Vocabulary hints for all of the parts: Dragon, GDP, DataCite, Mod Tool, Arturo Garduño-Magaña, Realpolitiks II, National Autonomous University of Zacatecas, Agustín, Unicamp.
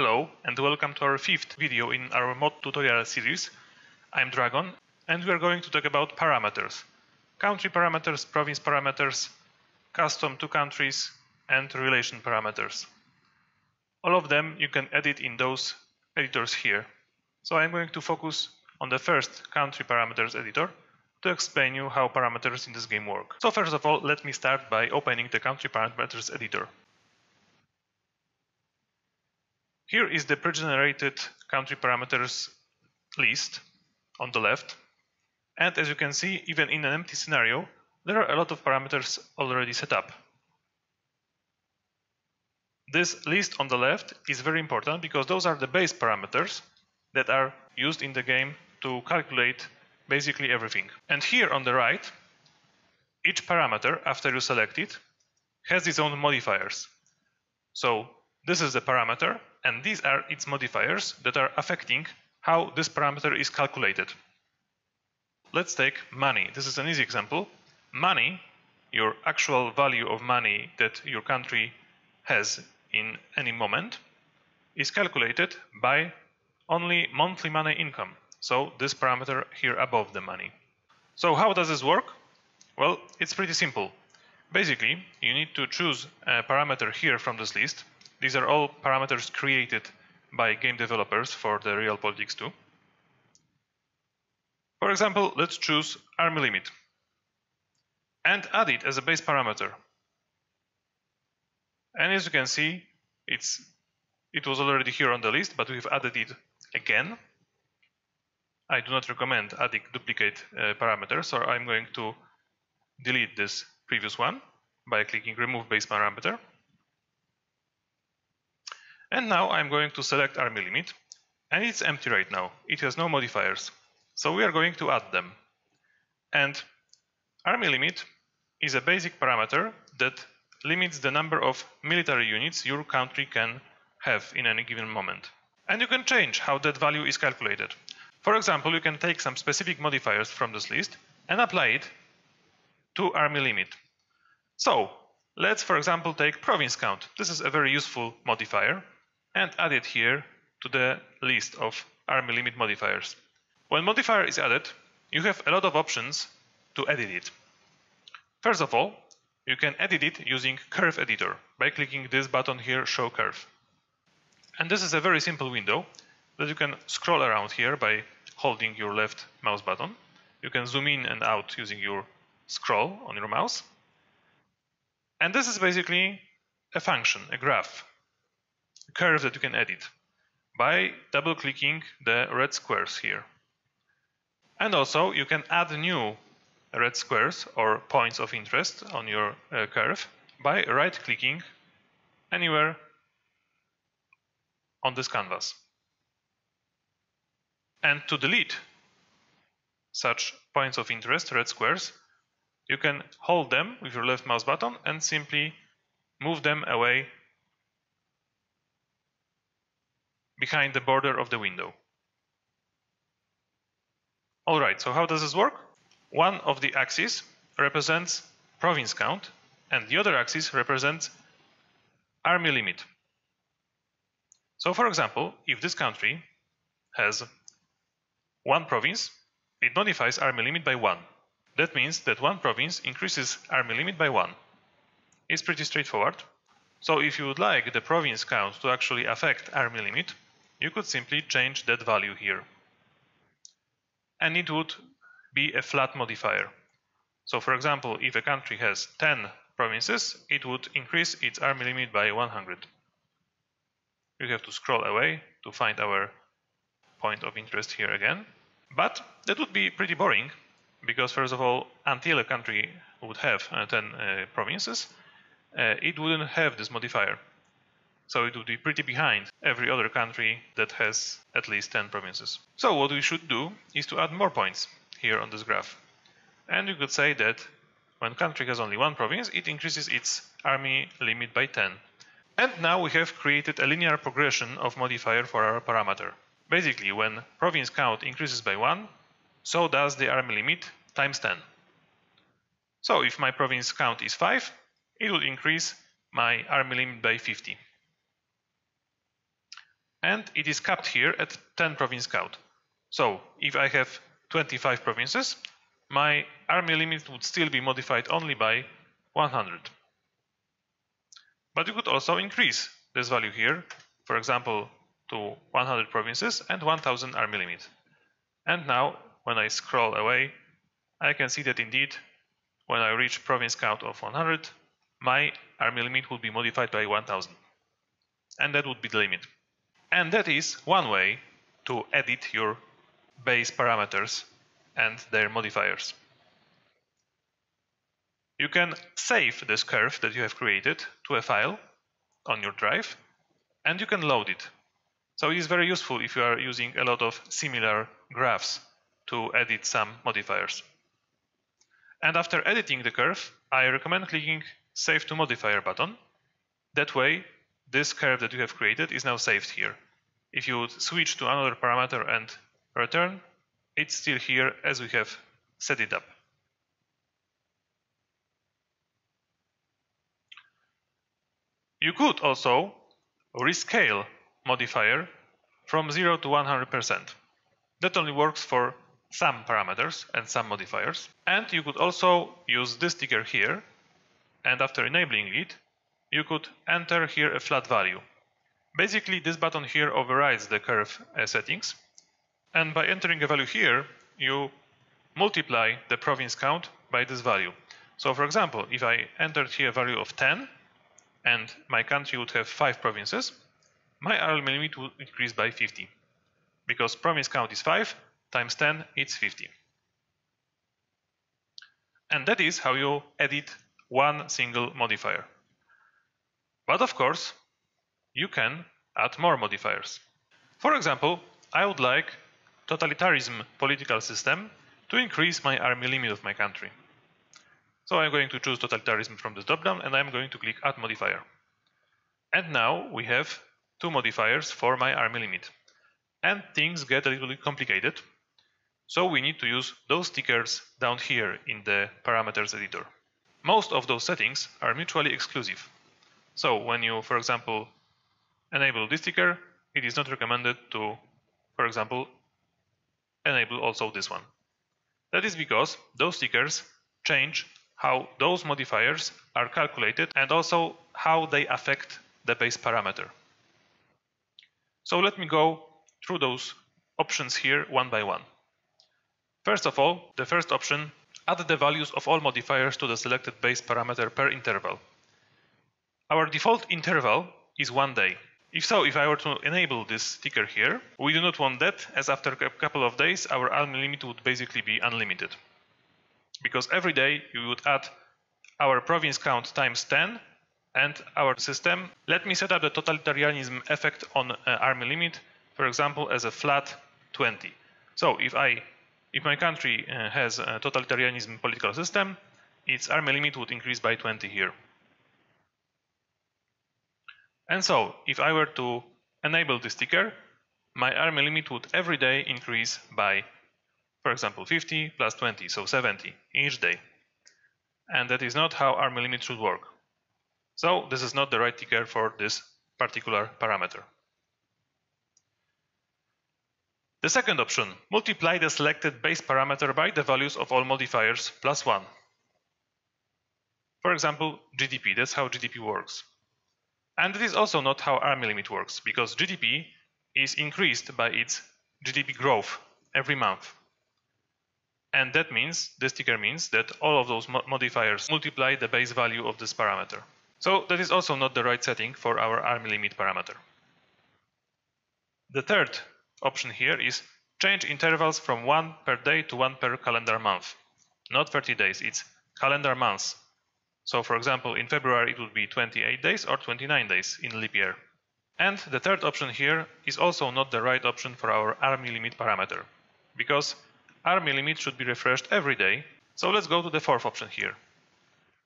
Hello and welcome to our fifth video in our mod tutorial series. I'm Dragon and we are going to talk about parameters. Country parameters, province parameters, custom to countries and relation parameters. All of them you can edit in those editors here. So I'm going to focus on the first country parameters editor to explain you how parameters in this game work. So first of all, let me start by opening the country parameters editor. Here is the pre-generated country parameters list on the left. And as you can see, even in an empty scenario, there are a lot of parameters already set up. This list on the left is very important because those are the base parameters that are used in the game to calculate basically everything. And here on the right, each parameter, after you select it, has its own modifiers. So this is the parameter, and these are its modifiers that are affecting how this parameter is calculated. Let's take money. This is an easy example. Money, your actual value of money that your country has in any moment, is calculated by only monthly money income. So this parameter here above the money. So how does this work? Well, it's pretty simple. Basically, you need to choose a parameter here from this list. These are all parameters created by game developers for the Realpolitiks II. For example, let's choose army limit and add it as a base parameter. And as you can see, it was already here on the list, but we've added it again. I do not recommend adding duplicate parameters, so I'm going to delete this previous one by clicking remove base parameter. And now I'm going to select army limit, and it's empty right now. It has no modifiers, so we are going to add them. And army limit is a basic parameter that limits the number of military units your country can have in any given moment. And you can change how that value is calculated. For example, you can take some specific modifiers from this list and apply it to army limit. So let's, for example, take province count. This is a very useful modifier, and add it here to the list of army limit modifiers. When modifier is added, you have a lot of options to edit it. First of all, you can edit it using curve editor by clicking this button here, show curve. And this is a very simple window that you can scroll around here by holding your left mouse button. You can zoom in and out using your scroll on your mouse. And this is basically a function, a graph, a curve that you can edit by double-clicking the red squares here. And also you can add new red squares or points of interest on your curve by right-clicking anywhere on this canvas. And to delete such points of interest, red squares, you can hold them with your left mouse button and simply move them away behind the border of the window. All right, so how does this work? One of the axes represents province count and the other axis represents army limit. So for example, if this country has one province, it modifies army limit by 1. That means that one province increases army limit by 1. It's pretty straightforward. So if you would like the province count to actually affect army limit, you could simply change that value here. And it would be a flat modifier. So for example, if a country has 10 provinces, it would increase its army limit by 100. You have to scroll away to find our point of interest here again. But that would be pretty boring, because first of all, until a country would have 10 provinces, it wouldn't have this modifier. So it would be pretty behind every other country that has at least 10 provinces. So what we should do is to add more points here on this graph. And you could say that when a country has only one province, it increases its army limit by 10. And now we have created a linear progression of modifier for our parameter. Basically, when province count increases by 1, so does the army limit times 10. So if my province count is 5, it will increase my army limit by 50. and it is capped here at 10 province count. So if I have 25 provinces, my army limit would still be modified only by 100. But you could also increase this value here, for example, to 100 provinces and 1000 army limit. And now, when I scroll away, I can see that indeed, when I reach province count of 100, my army limit will be modified by 1000. And that would be the limit. And that is one way to edit your base parameters and their modifiers. You can save this curve that you have created to a file on your drive, and you can load it. So it is very useful if you are using a lot of similar graphs to edit some modifiers. And after editing the curve, I recommend clicking Save to Modifier button. That way, this curve that you have created is now saved here. If you would switch to another parameter and return, it's still here as we have set it up. You could also rescale modifier from 0 to 100%. That only works for some parameters and some modifiers. And you could also use this ticker here, and after enabling it, you could enter here a flat value. Basically, this button here overrides the curve settings, and by entering a value here, you multiply the province count by this value. So for example, if I entered here a value of 10, and my country would have 5 provinces, my army limit would increase by 50, because province count is 5, times 10, it's 50. And that is how you edit one single modifier. But of course, you can add more modifiers. For example, I would like totalitarianism political system to increase my army limit of my country. So I'm going to choose totalitarianism from the drop-down, and I'm going to click Add Modifier. And now we have two modifiers for my army limit. And things get a little bit complicated, so we need to use those tickers down here in the parameters editor. Most of those settings are mutually exclusive. So when you, for example, enable this ticker, it is not recommended to, for example, enable also this one. That is because those tickers change how those modifiers are calculated and also how they affect the base parameter. So let me go through those options here one by one. First of all, the first option, add the values of all modifiers to the selected base parameter per interval. Our default interval is 1 day. If I were to enable this ticker here, we do not want that, as after a couple of days our army limit would basically be unlimited. Because every day you would add our province count times 10 and our system. Let me set up the totalitarianism effect on army limit, for example, as a flat 20. So if my country has a totalitarianism political system, its army limit would increase by 20 here. And so, if I were to enable this ticker, my army limit would every day increase by, for example, 50 plus 20, so 70 each day. And that is not how army limit should work. So this is not the right ticker for this particular parameter. The second option, multiply the selected base parameter by the values of all modifiers plus 1. For example, GDP, that's how GDP works. And it is also not how army limit works, because GDP is increased by its GDP growth every month. And that means, this ticker means, that all of those modifiers multiply the base value of this parameter. So that is also not the right setting for our army limit parameter. The third option here is change intervals from 1 per day to 1 per calendar month. Not 30 days, it's calendar months. So for example, in February it would be 28 days or 29 days in leap year. And the third option here is also not the right option for our army limit parameter, because army limit should be refreshed every day. So let's go to the fourth option here.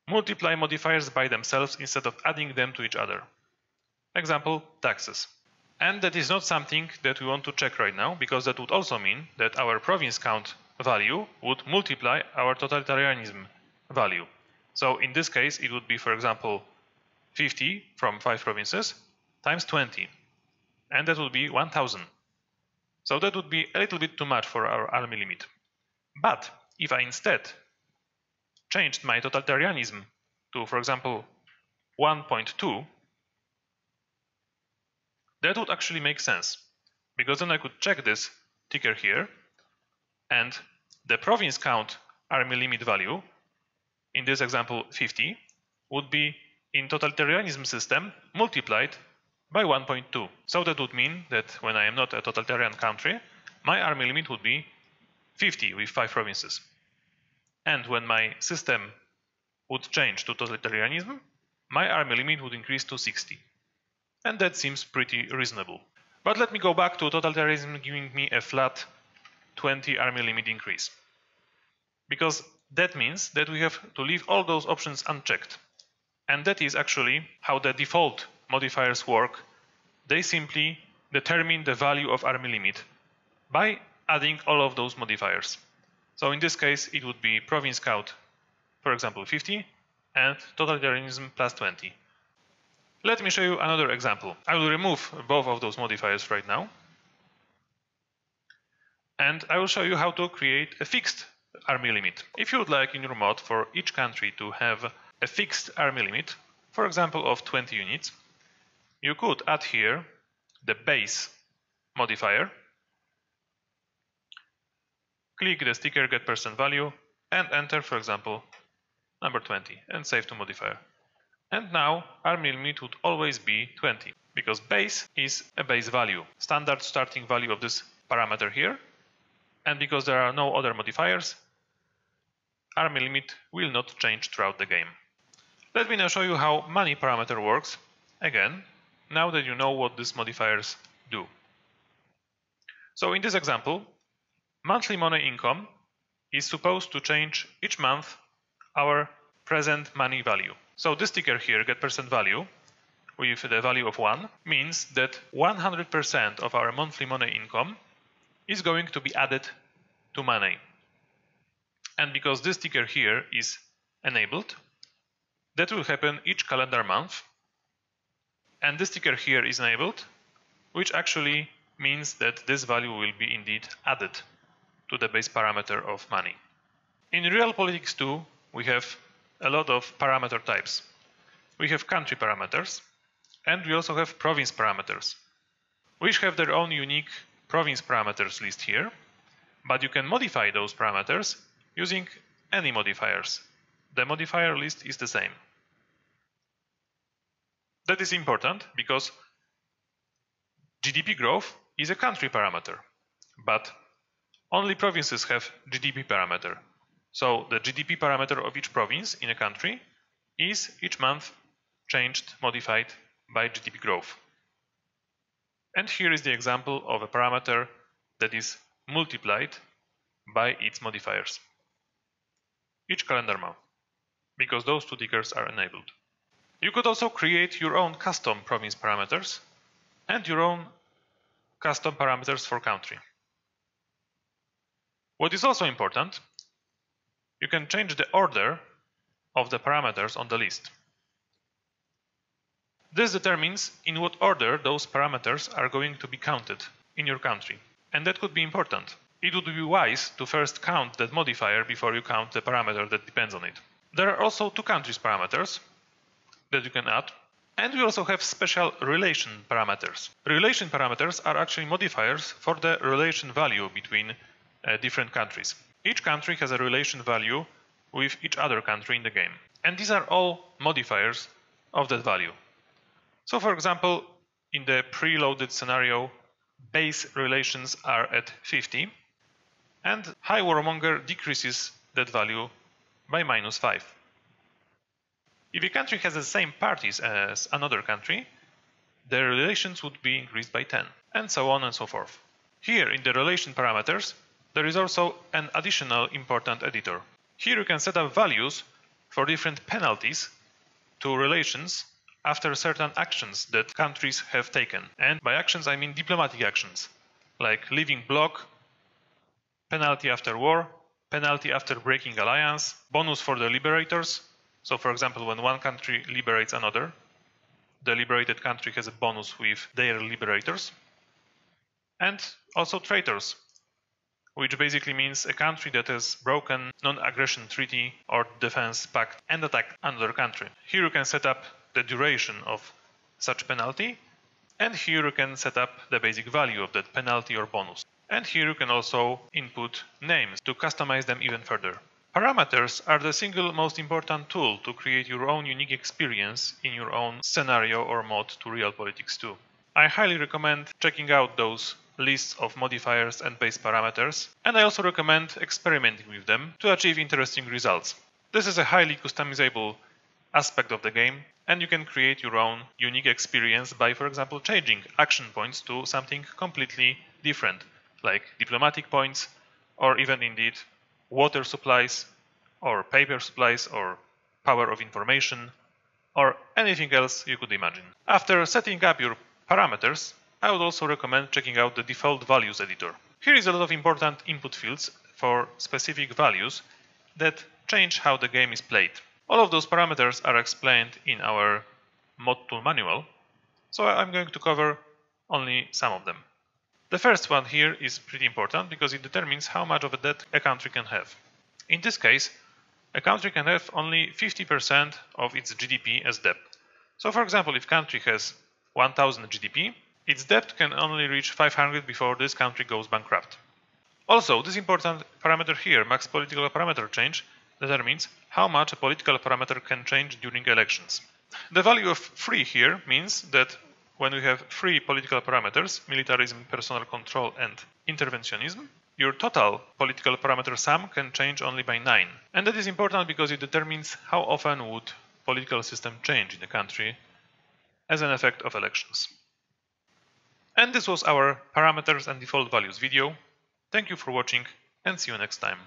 Multiply modifiers by themselves instead of adding them to each other. Example, taxes. And that is not something that we want to check right now, because that would also mean that our province count value would multiply our totalitarianism value. So in this case, it would be, for example, 50 from 5 provinces times 20. and that would be 1,000. So that would be a little bit too much for our army limit. But if I instead changed my totalitarianism to, for example, 1.2, that would actually make sense, because then I could check this ticker here, and the province count army limit value, in this example 50, would be in totalitarianism system multiplied by 1.2. So that would mean that when I am not a totalitarian country, my army limit would be 50 with 5 provinces. And when my system would change to totalitarianism, my army limit would increase to 60. And that seems pretty reasonable. But let me go back to totalitarianism giving me a flat 20 army limit increase, because that means that we have to leave all those options unchecked. And that is actually how the default modifiers work. They simply determine the value of army limit by adding all of those modifiers. So in this case, it would be province count, for example, 50, and totalitarianism plus 20. Let me show you another example. I will remove both of those modifiers right now, and I will show you how to create a fixed army limit. If you would like in your mod for each country to have a fixed army limit, for example of 20 units, you could add here the base modifier, click the sticker get percent value, and enter, for example, number 20, and save to modifier. And now army limit would always be 20, because base is a base value, standard starting value of this parameter here, and because there are no other modifiers, army limit will not change throughout the game. Let me now show you how money parameter works, again, now that you know what these modifiers do. So in this example, monthly money income is supposed to change each month our present money value. So this ticker here, get percent value, with the value of 1, means that 100% of our monthly money income is going to be added to money. And because this ticker here is enabled, that will happen each calendar month. And this ticker here is enabled, which actually means that this value will be indeed added to the base parameter of money. In Realpolitiks II, we have a lot of parameter types. We have country parameters, and we also have province parameters, which have their own unique province parameters list here, but you can modify those parameters using any modifiers. The modifier list is the same. That is important because GDP growth is a country parameter, but only provinces have GDP parameter. So the GDP parameter of each province in a country is each month changed, modified by GDP growth. And here is the example of a parameter that is multiplied by its modifiers each calendar month, because those two tickers are enabled. You could also create your own custom province parameters and your own custom parameters for country. What is also important, you can change the order of the parameters on the list. This determines in what order those parameters are going to be counted in your country, and that could be important. It would be wise to first count that modifier before you count the parameter that depends on it. There are also two countries parameters that you can add, and we also have special relation parameters. Relation parameters are actually modifiers for the relation value between different countries. Each country has a relation value with each other country in the game, and these are all modifiers of that value. So, for example, in the preloaded scenario, base relations are at 50, and high warmonger decreases that value by -5. If a country has the same parties as another country, their relations would be increased by 10, and so on and so forth. Here, in the relation parameters, there is also an additional important editor. Here you can set up values for different penalties to relations after certain actions that countries have taken. And by actions I mean diplomatic actions, like leaving bloc, penalty after war, penalty after breaking alliance, bonus for the liberators. So for example, when one country liberates another, the liberated country has a bonus with their liberators. and also traitors, which basically means a country that has broken non-aggression treaty or defense pact and attacked another country. Here you can set up the duration of such penalty, and here you can set up the basic value of that penalty or bonus. And here you can also input names to customize them even further. Parameters are the single most important tool to create your own unique experience in your own scenario or mod to Realpolitiks 2. I highly recommend checking out those lists of modifiers and base parameters, and I also recommend experimenting with them to achieve interesting results. This is a highly customizable aspect of the game, and you can create your own unique experience by, for example, changing action points to something completely different, like diplomatic points, or even indeed water supplies, or paper supplies, or power of information, or anything else you could imagine. After setting up your parameters, I would also recommend checking out the default values editor. Here is a lot of important input fields for specific values that change how the game is played. All of those parameters are explained in our mod tool manual, so I'm going to cover only some of them. The first one here is pretty important because it determines how much of a debt a country can have. In this case, a country can have only 50% of its GDP as debt. So for example, if a country has 1000 GDP, its debt can only reach 500 before this country goes bankrupt. Also, this important parameter here, max political parameter change, determines how much a political parameter can change during elections. The value of 3 here means that when we have 3 political parameters, militarism, personal control and interventionism, your total political parameter sum can change only by 9. And that is important because it determines how often would political system change in the country as an effect of elections. And this was our parameters and default values video. Thank you for watching and see you next time.